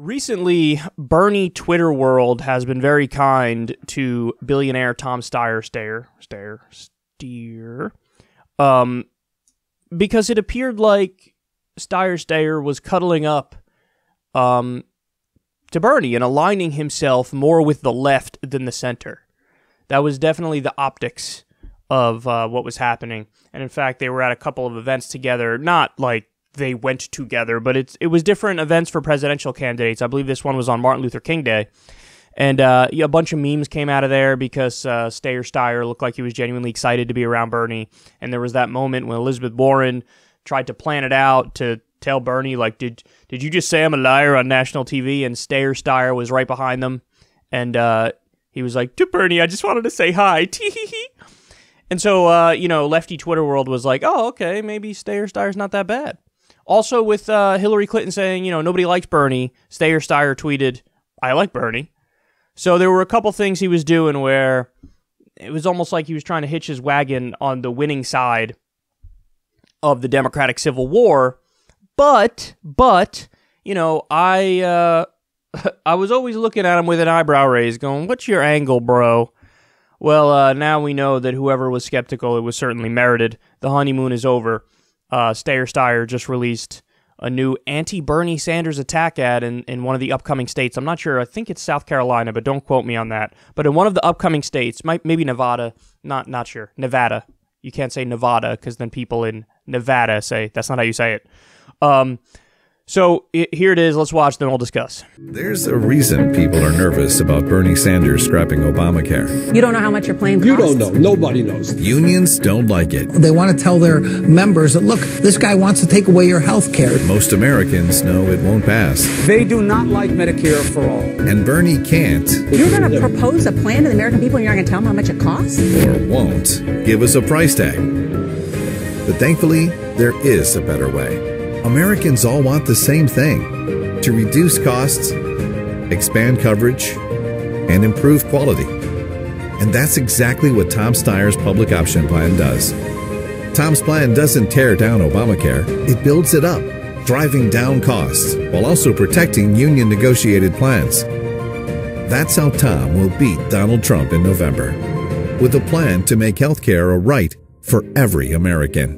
Recently, Bernie Twitter world has been very kind to billionaire Tom Steyer, because it appeared like Steyer was cuddling up to Bernie and aligning himself more with the left than the center. That was definitely the optics of what was happening. And in fact, they were at a couple of events together, not like they went together, but it was different events for presidential candidates. I believe this one was on Martin Luther King Day. And a bunch of memes came out of there because Steyer looked like he was genuinely excited to be around Bernie. And there was that moment when Elizabeth Warren tried to plan it out to tell Bernie, like, did you just say I'm a liar on national TV? And Steyer was right behind them. And he was like, to Bernie, I just wanted to say hi. Tee-hee-hee. And so, you know, lefty Twitter world was like, oh, okay, maybe Steyer's not that bad. Also with Hillary Clinton saying, you know, nobody likes Bernie, Steyer tweeted, I like Bernie. So there were a couple things he was doing where it was almost like he was trying to hitch his wagon on the winning side of the Democratic Civil War. But, you know, I was always looking at him with an eyebrow raise going, what's your angle, bro? Well, now we know that whoever was skeptical, it was certainly merited. The honeymoon is over. Steyer just released a new anti-Bernie Sanders attack ad in one of the upcoming states. I'm not sure. I think it's South Carolina, but don't quote me on that. But in one of the upcoming states, maybe Nevada. Not sure. Nevada. You can't say Nevada because then people in Nevada say that's not how you say it. So here it is. Let's watch, then we'll discuss. There's a reason people are nervous about Bernie Sanders scrapping Obamacare. You don't know how much your plane costs. You don't know. Nobody knows. Unions don't like it. They want to tell their members that, look, this guy wants to take away your health care. Most Americans know it won't pass. They do not like Medicare for all. And Bernie can't. You're going to propose a plan to the American people and you're not going to tell them how much it costs? Or won't give us a price tag. But thankfully, there is a better way. Americans all want the same thing, to reduce costs, expand coverage, and improve quality. And that's exactly what Tom Steyer's public option plan does. Tom's plan doesn't tear down Obamacare, it builds it up, driving down costs while also protecting union-negotiated plans. That's how Tom will beat Donald Trump in November, with a plan to make healthcare a right for every American.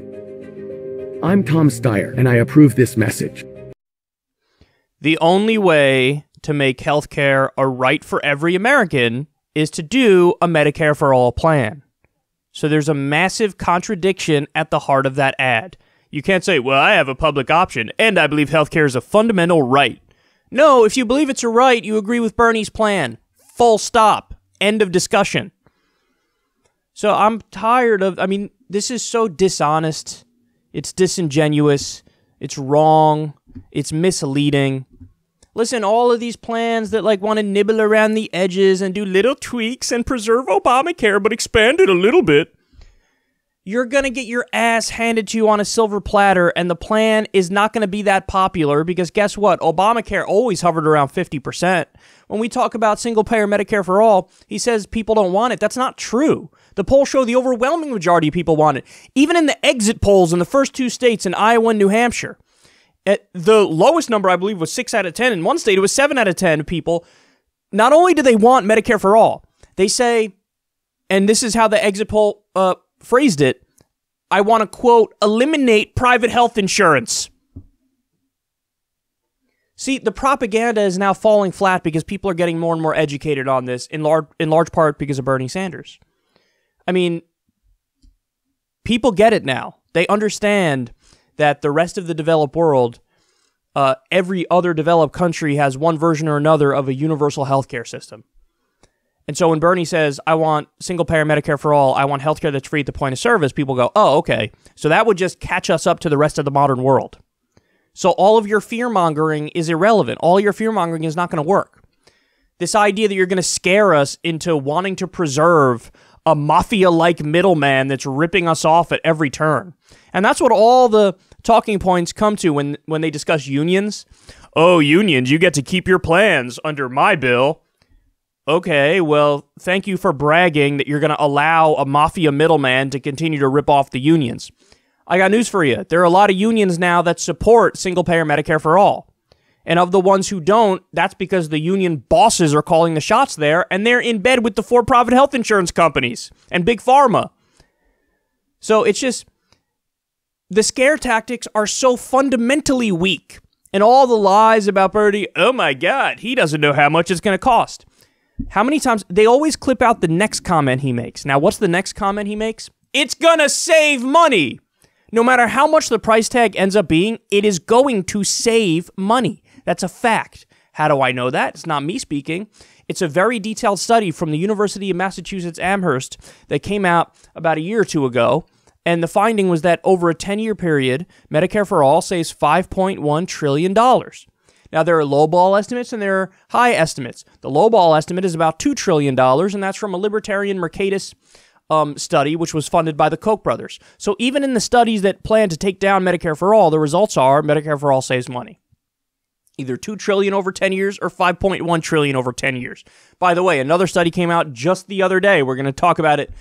I'm Tom Steyer, and I approve this message. The only way to make healthcare a right for every American is to do a Medicare for All plan. So there's a massive contradiction at the heart of that ad. You can't say, well, I have a public option, and I believe healthcare is a fundamental right. No, if you believe it's a right, you agree with Bernie's plan. Full stop. End of discussion. So I'm tired of, I mean, this is so dishonest. It's disingenuous, it's wrong, it's misleading. Listen, all of these plans that like want to nibble around the edges and do little tweaks and preserve Obamacare but expand it a little bit, you're going to get your ass handed to you on a silver platter, and the plan is not going to be that popular because guess what? Obamacare always hovered around 50%. When we talk about single-payer Medicare for all, he says people don't want it. That's not true. The polls show the overwhelming majority of people want it. Even in the exit polls in the first two states, in Iowa and New Hampshire, the lowest number, I believe, was 6 out of 10. In one state, it was 7 out of 10 people. Not only do they want Medicare for all, they say, and this is how the exit poll phrased it, I want to, quote, eliminate private health insurance. See, the propaganda is now falling flat because people are getting more and more educated on this, in large part because of Bernie Sanders. I mean, people get it now. They understand that the rest of the developed world, every other developed country has one version or another of a universal healthcare system. And so when Bernie says, I want single-payer Medicare for all, I want healthcare that's free at the point of service, people go, oh, okay. So that would just catch us up to the rest of the modern world. So all of your fear-mongering is irrelevant. All your fear-mongering is not going to work. This idea that you're going to scare us into wanting to preserve a mafia-like middleman that's ripping us off at every turn. And that's what all the talking points come to when they discuss unions. Oh, unions, you get to keep your plans under my bill. Okay, well, thank you for bragging that you're going to allow a mafia middleman to continue to rip off the unions. I got news for you. There are a lot of unions now that support single-payer Medicare for all. And of the ones who don't, that's because the union bosses are calling the shots there, and they're in bed with the for-profit health insurance companies and big pharma. So it's just, the scare tactics are so fundamentally weak. And all the lies about Bernie, oh my God, he doesn't know how much it's going to cost. How many times? They always clip out the next comment he makes. Now, what's the next comment he makes? It's going to save money. No matter how much the price tag ends up being, it is going to save money. That's a fact. How do I know that? It's not me speaking. It's a very detailed study from the University of Massachusetts Amherst that came out about a year or two ago. And the finding was that over a 10-year period, Medicare for All saves $5.1 trillion. Now, there are lowball estimates and there are high estimates. The lowball estimate is about $2 trillion, and that's from a libertarian Mercatus study, which was funded by the Koch brothers. So even in the studies that plan to take down Medicare for All, the results are Medicare for All saves money. Either $2 trillion over 10 years or $5.1 trillion over 10 years. By the way, another study came out just the other day. We're going to talk about it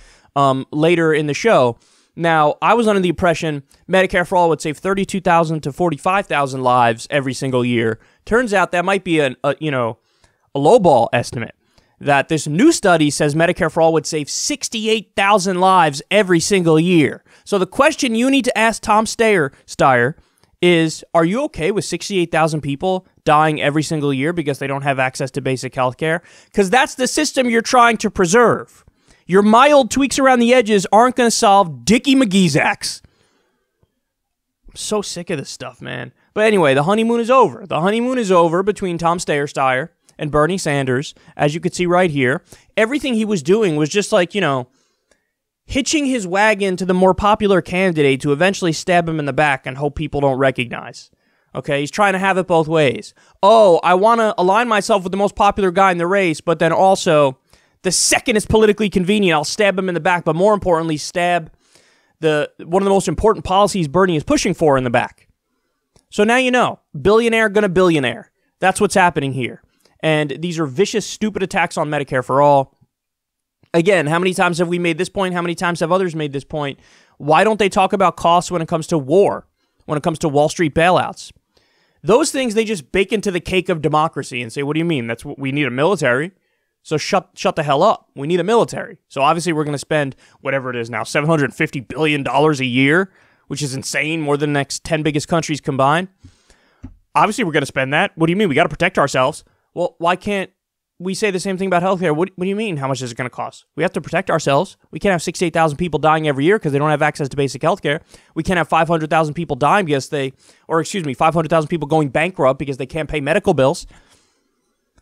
later in the show. Now, I was under the impression Medicare for All would save 32,000 to 45,000 lives every single year. Turns out that might be a lowball estimate. That this new study says Medicare for All would save 68,000 lives every single year. So the question you need to ask Tom Steyer is, are you okay with 68,000 people dying every single year because they don't have access to basic health care? Because that's the system you're trying to preserve. Your mild tweaks around the edges aren't going to solve Dickie McGee's axe. I'm so sick of this stuff, man. But anyway, the honeymoon is over. The honeymoon is over between Tom Steyer and Bernie Sanders, as you could see right here. Everything he was doing was just like, you know, hitching his wagon to the more popular candidate to eventually stab him in the back and hope people don't recognize. Okay, he's trying to have it both ways. Oh, I want to align myself with the most popular guy in the race, but then also, the second is politically convenient, I'll stab him in the back, but more importantly, stab one of the most important policies Bernie is pushing for in the back. So now you know, billionaire gonna billionaire. That's what's happening here. And these are vicious, stupid attacks on Medicare for All. Again, how many times have we made this point? How many times have others made this point? Why don't they talk about costs when it comes to war, when it comes to Wall Street bailouts? Those things they just bake into the cake of democracy and say, what do you mean? That's what we need, a military. So shut the hell up. We need a military. So obviously we're going to spend whatever it is now, $750 billion a year, which is insane, more than the next 10 biggest countries combined. Obviously we're going to spend that. What do you mean? We got to protect ourselves. Well, why can't we say the same thing about healthcare? What do you mean? How much is it going to cost? We have to protect ourselves. We can't have 68,000 people dying every year because they don't have access to basic healthcare. We can't have 500,000 people dying because 500,000 people going bankrupt because they can't pay medical bills.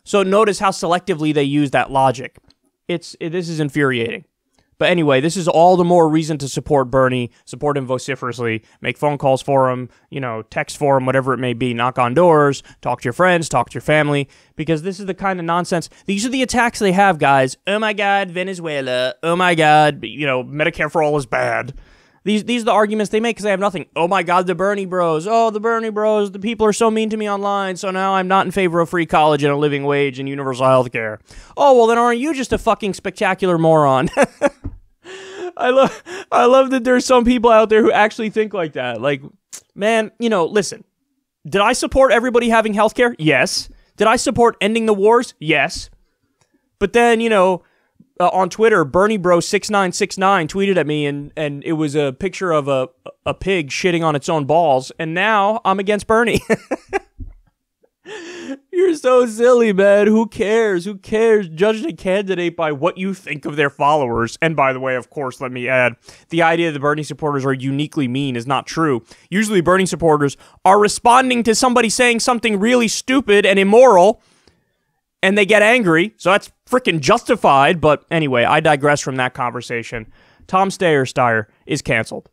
So notice how selectively they use that logic. This is infuriating. But anyway, this is all the more reason to support Bernie, support him vociferously, make phone calls for him, you know, text for him, whatever it may be, knock on doors, talk to your friends, talk to your family, because this is the kind of nonsense. These are the attacks they have, guys. Oh my God, Venezuela. Oh my God, you know, Medicare for All is bad. These are the arguments they make because they have nothing. Oh my God, the Bernie bros. Oh, the Bernie bros. The people are so mean to me online, so now I'm not in favor of free college and a living wage and universal health care. Oh, well, then aren't you just a fucking spectacular moron? I love that there's some people out there who actually think like that. Like, man, you know, listen. Did I support everybody having health care? Yes. Did I support ending the wars? Yes. But then, you know, on Twitter, Bernie Bro 6969 tweeted at me, and it was a picture of a pig shitting on its own balls, and now I'm against Bernie. You're so silly, man. Who cares? Who cares? Judge a candidate by what you think of their followers. And by the way, of course, let me add, the idea that Bernie supporters are uniquely mean is not true. Usually Bernie supporters are responding to somebody saying something really stupid and immoral, and they get angry, so that's freaking justified. But anyway, I digress from that conversation. Tom Steyer is canceled.